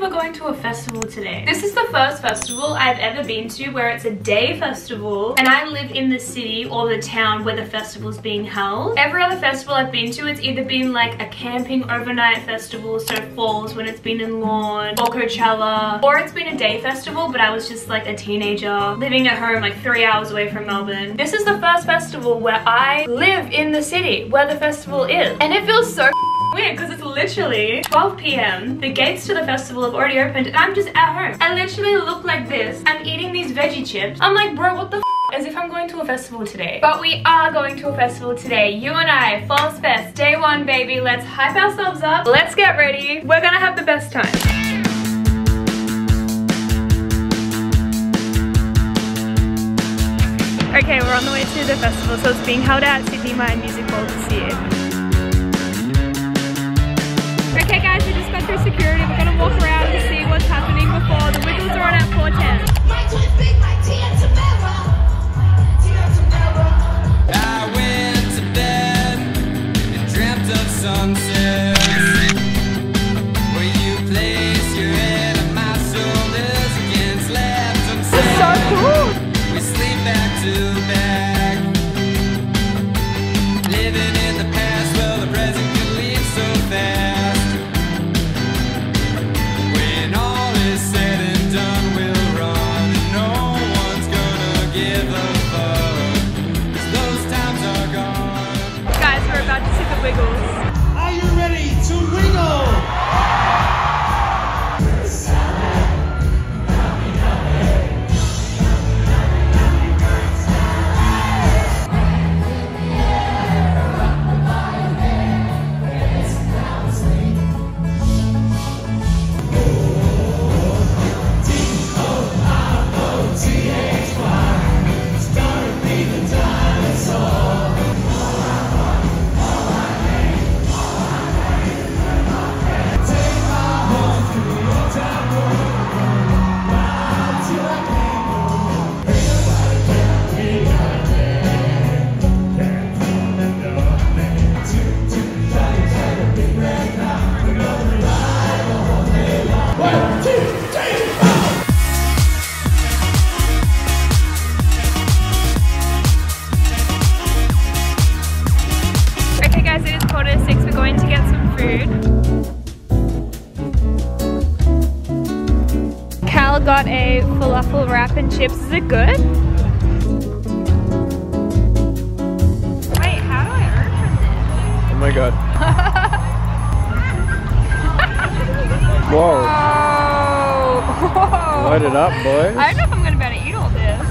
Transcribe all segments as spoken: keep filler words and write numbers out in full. We're going to a festival today. This is the first festival I've ever been to where it's a day festival, and I live in the city or the town where the festival's being held. Every other festival I've been to, it's either been like a camping overnight festival, so Falls when it's been in Lawn, or Coachella, or it's been a day festival but I was just like a teenager living at home like three hours away from Melbourne. This is the first festival where I live in the city where the festival is, and it feels so weird because it's literally twelve p m The gates to the festival have already opened and I'm just at home. I literally look like this. I'm eating these veggie chips. I'm like, bro, what the f? As if I'm going to a festival today. But we are going to a festival today. You and I, Falls Fest, day one, baby. Let's hype ourselves up. Let's get ready. We're gonna have the best time. Okay, we're on the way to the festival. So it's being held at Sydney Myer Music Bowl this year. Okay guys, we just got through security. We're gonna walk around to see what's happening before. The Wiggles are on at four ten. My twin big like Tia Tamara. Tia Tamara. I went to bed and dreamt of sunsets. Where you place your head and my soul is against left unsaid. This is so cool. We sleep back to back. Living in the past, well the present can leave so fast. Are you ready to wiggle? Got a falafel wrap and chips. Is it good? Wait, how do I earn from this? Oh my god. Whoa. Whoa. Light it up, boys. I don't know if I'm gonna be able to eat all this.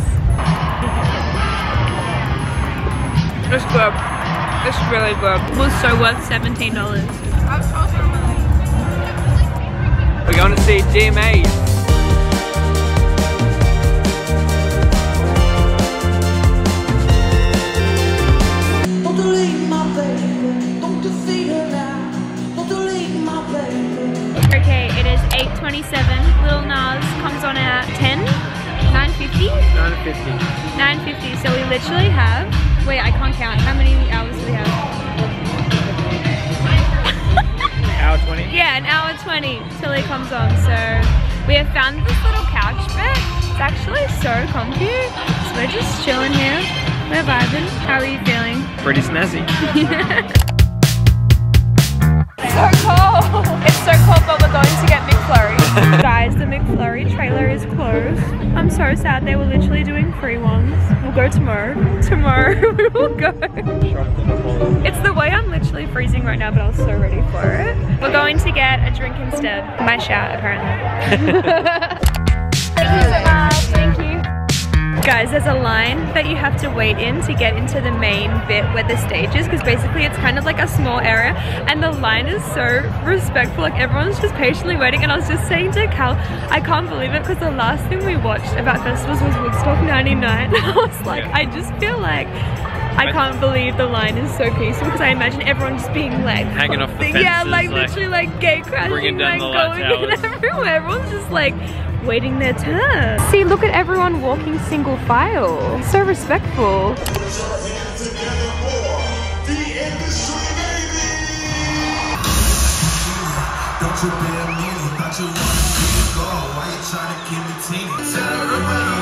It's good. It's really good. It was so worth seventeen dollars. I'm so sorry. We're going to see G M A. eight twenty-seven, Lil Nas comes on at ten, nine fifty? nine fifty. nine fifty, so we literally have, wait, I can't count, how many hours do we have? hour twenty? Yeah, an hour twenty till he comes on, so we have found this little couch bit. It's actually so comfy, so we're just chilling here, we're vibing. How are you feeling? Pretty snazzy. So cold! It's so cold, but we're going to get McFlurry. Guys, the McFlurry trailer is closed. I'm so sad, they were literally doing free ones. We'll go tomorrow. Tomorrow we will go. It's the way I'm literally freezing right now, but I was so ready for it. We're going to get a drink instead. My shout, apparently. Thank you so much. Thank you. Guys, there's a line that you have to wait in to get into the main bit where the stage is, because basically it's kind of like a small area. And the line is so respectful, like everyone's just patiently waiting. And I was just saying to Cal, I can't believe it, because the last thing we watched about festivals was Woodstock ninety-nine. I was like, yeah. I just feel like I can't believe the line is so peaceful, because I imagine everyone just being like hanging off the fences, yeah, like, like literally like gate crashing, like going in everywhere. Everyone's just like waiting their turn. See, look at everyone walking single file. So respectful. Put your hands together for the industry, baby. Don't you bear me, don't you want me to go? Why you trying to give me tea? Tell her about it.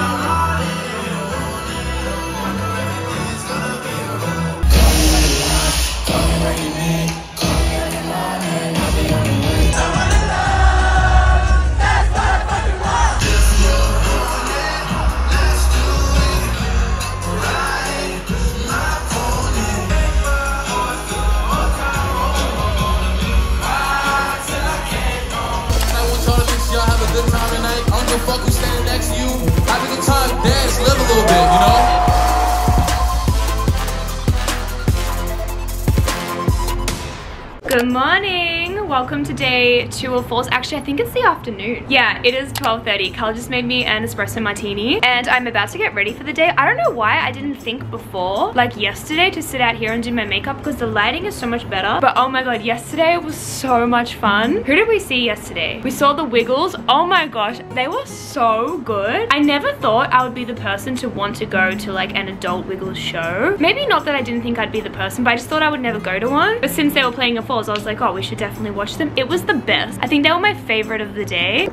Fuck who's standing next to you. Have a good time, dance, live a little bit, you know? Good morning. Welcome to day two or four. Actually, I think it's the afternoon. Yeah, it is twelve thirty. Carl just made me an espresso martini and I'm about to get ready for the day. I don't know why I didn't think before, like yesterday, to sit out here and do my makeup because the lighting is so much better. But oh my God, yesterday was so much fun. Who did we see yesterday? We saw The Wiggles. Oh my gosh, they were so good. I never thought I would be the person to want to go to like an adult Wiggles show. Maybe not that I didn't think I'd be the person, but I just thought I would never go to one. But since they were playing at Falls, I was like, oh, we should definitely watch them. It was the best. I think they were my favorite of the day.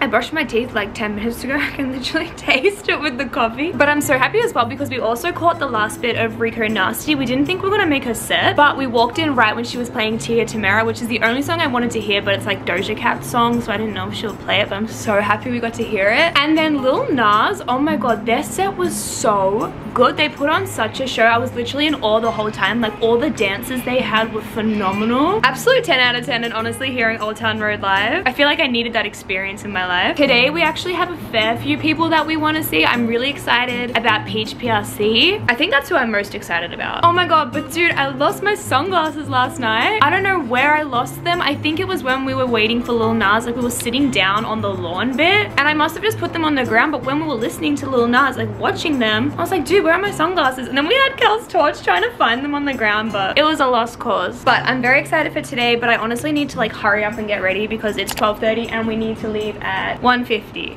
I brushed my teeth like ten minutes ago. I can literally taste it with the coffee. But I'm so happy as well because we also caught the last bit of Rico Nasty. We didn't think we were gonna make her set, but we walked in right when she was playing Tia Tamara, which is the only song I wanted to hear, but it's like Doja Cat's song, so I didn't know if she'll play it, but I'm so happy we got to hear it. And then Lil Nas, oh my God, their set was so good. They put on such a show. I was literally in awe the whole time. Like all the dances they had were phenomenal. Absolute ten out of ten, and honestly, hearing Old Town Road live, I feel like I needed that experience in my life. Today we actually have a fair few people that we want to see. I'm really excited about Peach P R C. I think that's who I'm most excited about. Oh my God, but dude, I lost my sunglasses last night. I don't know where I lost them. I think it was when we were waiting for Lil Nas. Like we were sitting down on the lawn bit and I must have just put them on the ground, but when we were listening to Lil Nas, like watching them, I was like, dude, where are my sunglasses? And then we had Kel's torch trying to find them on the ground, but it was a lost cause. But I'm very excited for today, but I honestly need to like hurry up and get ready because it's twelve thirty and we need to leave at one fifty.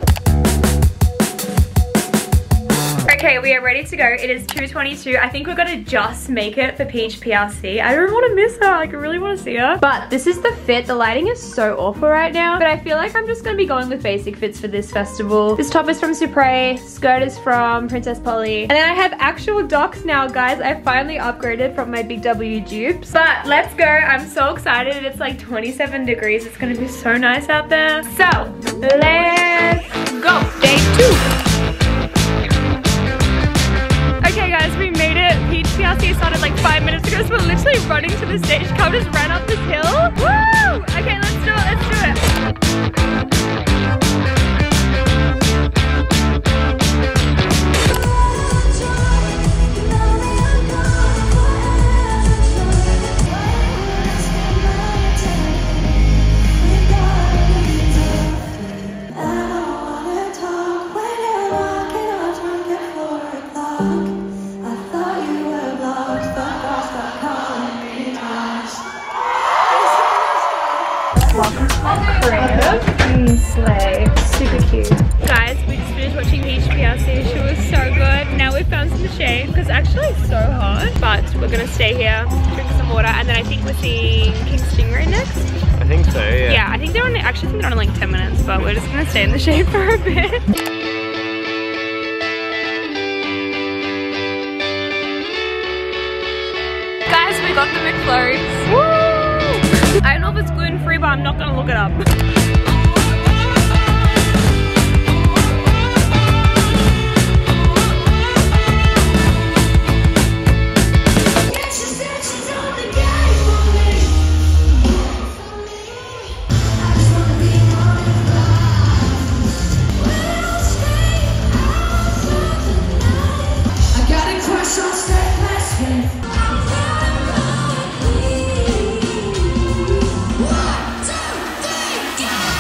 Okay, we are ready to go. It is two twenty-two. I think we're gonna just make it for Peach P R C. I don't wanna miss her. Like, I really wanna see her. But this is the fit. The lighting is so awful right now, but I feel like I'm just gonna be going with basic fits for this festival. This top is from Supre, skirt is from Princess Polly, and then I have actual docs now, guys. I finally upgraded from my Big W dupes. But let's go. I'm so excited. It's like twenty-seven degrees. It's gonna be so nice out there. So, let's go. Day two. We made it. Peach P R C started like five minutes ago, so we're literally running to the stage. Cal just ran up this hill. Woo! Okay, let's do it, let's do it. Slay. Super cute. Guys, we just finished watching Peach P R C. She was so good. Now we've found some shade because actually it's so hot. But we're going to stay here, drink some water, and then I think we're seeing King Stingray next. I think so, yeah. Yeah, I think they're on, actually I think they're on in like ten minutes, but we're just going to stay in the shade for a bit. Guys, we got the McFlurries. Woo! I don't know if it's gluten-free, but I'm not going to look it up. One, two, three, go!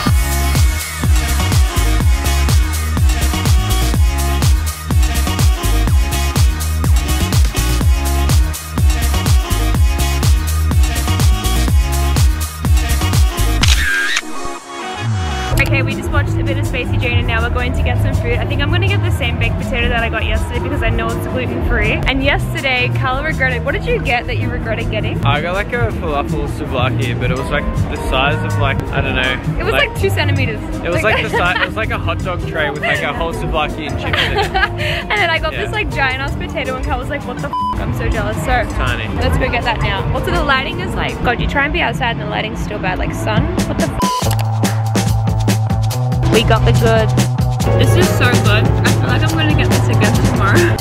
afternoon and now we're going to get some food. I think I'm going to get the same baked potato that I got yesterday because I know it's gluten free. And yesterday, Carla regretted, what did you get that you regretted getting? I got like a falafel souvlaki, but it was like the size of like, I don't know. It was like, like two centimeters. It was like, like the size, it was like a hot dog tray with like a whole souvlaki and chips in it. And then I got yeah. this like giant ass potato and Carla was like, what the f, I'm so jealous. So it's tiny. Let's go get that now. Also the lighting is like, God, you try and be outside and the lighting's still bad, like sun, what the f. We got the goods. This is so good. I feel like I'm gonna get this again tomorrow.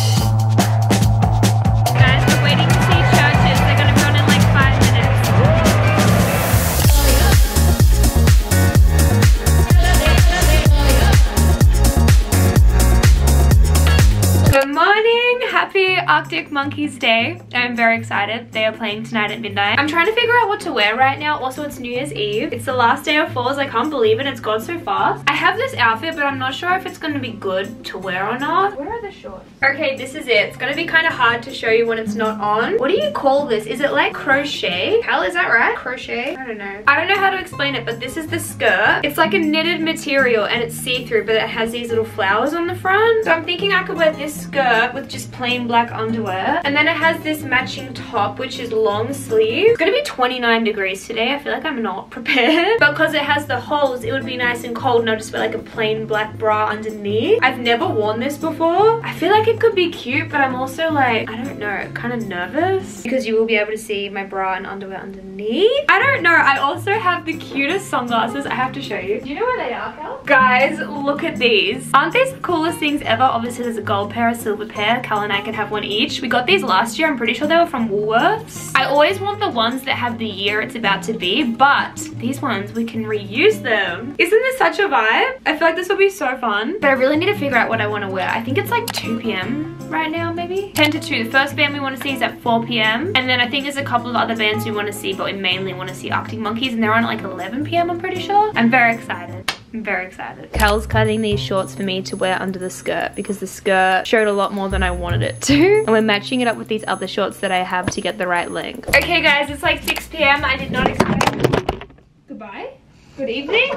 Arctic Monkeys Day. I'm very excited. They are playing tonight at midnight. I'm trying to figure out what to wear right now. Also, it's New Year's Eve. It's the last day of falls. I can't believe it. It's gone so fast. I have this outfit, but I'm not sure if it's going to be good to wear or not. Where are the shorts? Okay, this is it. It's going to be kind of hard to show you when it's not on. What do you call this? Is it like crochet? Hell, is that right? Crochet? I don't know. I don't know how to explain it, but this is the skirt. It's like a knitted material and it's see-through, but it has these little flowers on the front. So I'm thinking I could wear this skirt with just plain black underwear, and then it has this matching top which is long sleeve. It's gonna be twenty-nine degrees today. I feel like I'm not prepared, but because it has the holes it would be nice and cold, and I'll just wear like a plain black bra underneath. I've never worn this before. I feel like it could be cute, but I'm also like, I don't know, kind of nervous because you will be able to see my bra and underwear underneath. I don't know. I also have the cutest sunglasses. I have to show you. Do you know where they are, Cal? Guys, look at these. Aren't these the coolest things ever? Obviously there's a gold pair, a silver pair. Cal and I can have one each. We got these last year. I'm pretty sure they were from Woolworths. I always want the ones that have the year it's about to be, but these ones, we can reuse them. Isn't this such a vibe? I feel like this will be so fun, but I really need to figure out what I want to wear. I think it's like two p m right now, maybe? ten to two. The first band we want to see is at four p m and then I think there's a couple of other bands we want to see, but we mainly want to see Arctic Monkeys, and they're on at like eleven p m I'm pretty sure. I'm very excited. I'm very excited. Cal's cutting these shorts for me to wear under the skirt because the skirt showed a lot more than I wanted it to. And we're matching it up with these other shorts that I have to get the right length. Okay guys, it's like six p m I did not expect... Goodbye. Good evening.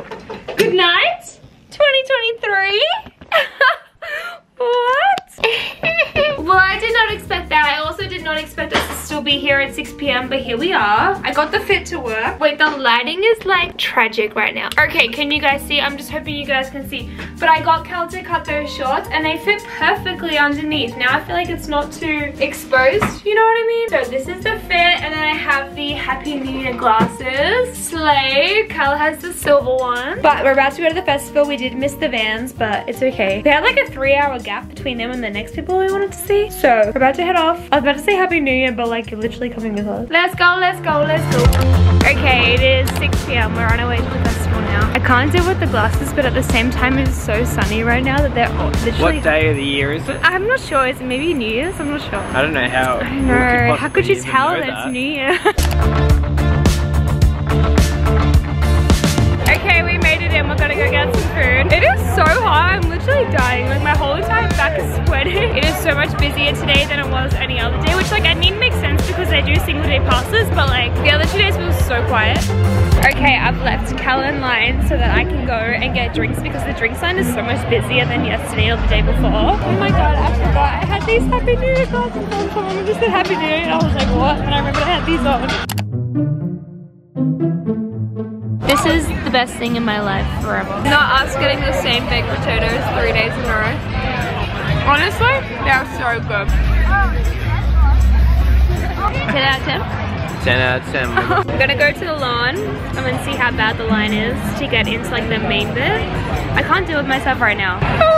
Good night. twenty twenty-three. What? Well, I did not expect that. I also did not expect us to still be here at six p m, but here we are. I got the fit to work. Wait, the lighting is like tragic right now. Okay, can you guys see? I'm just hoping you guys can see. But I got Cal to cut those shorts and they fit perfectly underneath. Now I feel like it's not too exposed, you know what I mean? So this is the fit, and then I have the Happy New Year glasses. Slay. Cal has the silver one. But we're about to go to the festival. We did miss the vans, but it's okay. They had like a three hour gap between them and the next people we wanted to see. So we're about to head off. I was about to say Happy New Year, but like you're literally coming with us. Let's go, let's go, let's go. Okay, it is six p m We're on our way to the festival now. I can't deal with the glasses, but at the same time it's so sunny right now that they're literally... What day of the year is it? I'm not sure. Is it maybe New Year's? I'm not sure. I don't know how. I don't know. How could you tell that it's New Year? Okay, we made it in. We're gonna go get some food. It is so hot. I'm literally dying. Like my whole entire back is sweating. It is so much busier today than it was any other day, which like I mean makes sense because they do single day passes, but like the other two days was so quiet. Okay, I've left Cal in line so that I can go and get drinks because the drink line is so much busier than yesterday or the day before. Oh my god, I forgot. I had these Happy New Year glasses on. Someone just said Happy New Year and I was like, what? And I remember I had these on. This is the best thing in my life forever. Not us getting the same baked potatoes three days in a row. Honestly, they're so good. ten out of ten? ten out of ten. I'm gonna go to the lawn. I'm gonna see how bad the line is to get into like the main bit. I can't deal with myself right now. Oh!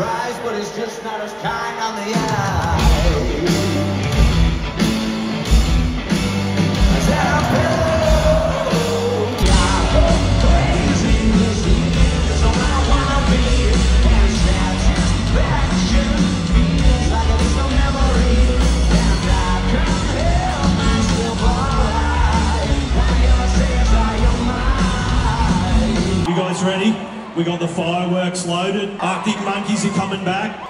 surprise, but it's just not as kind on the eye as I feel. You guys ready? We got the fireworks loaded. Arctic Monkeys are coming back.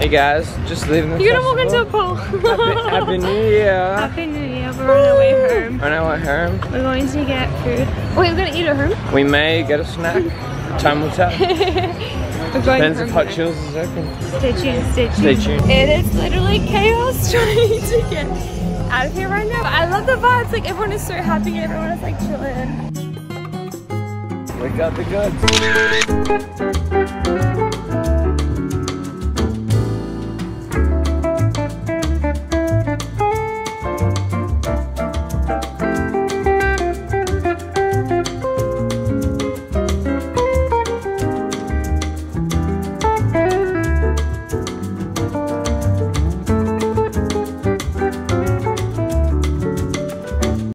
Hey guys, just leaving the You're festival. Gonna walk into a pool. Happy, Happy New Year. Happy New Year. We're on our way home. On our way home. We're going to get food. Wait, we're going to eat at home? We may get a snack. Time will tell. We're going Depends if Hot Chills is open. Stay tuned, stay tuned. Stay tuned. It is literally chaos trying to get out of here right now. I love the vibes. Like everyone is so happy. Everyone is like chilling. We got the goods.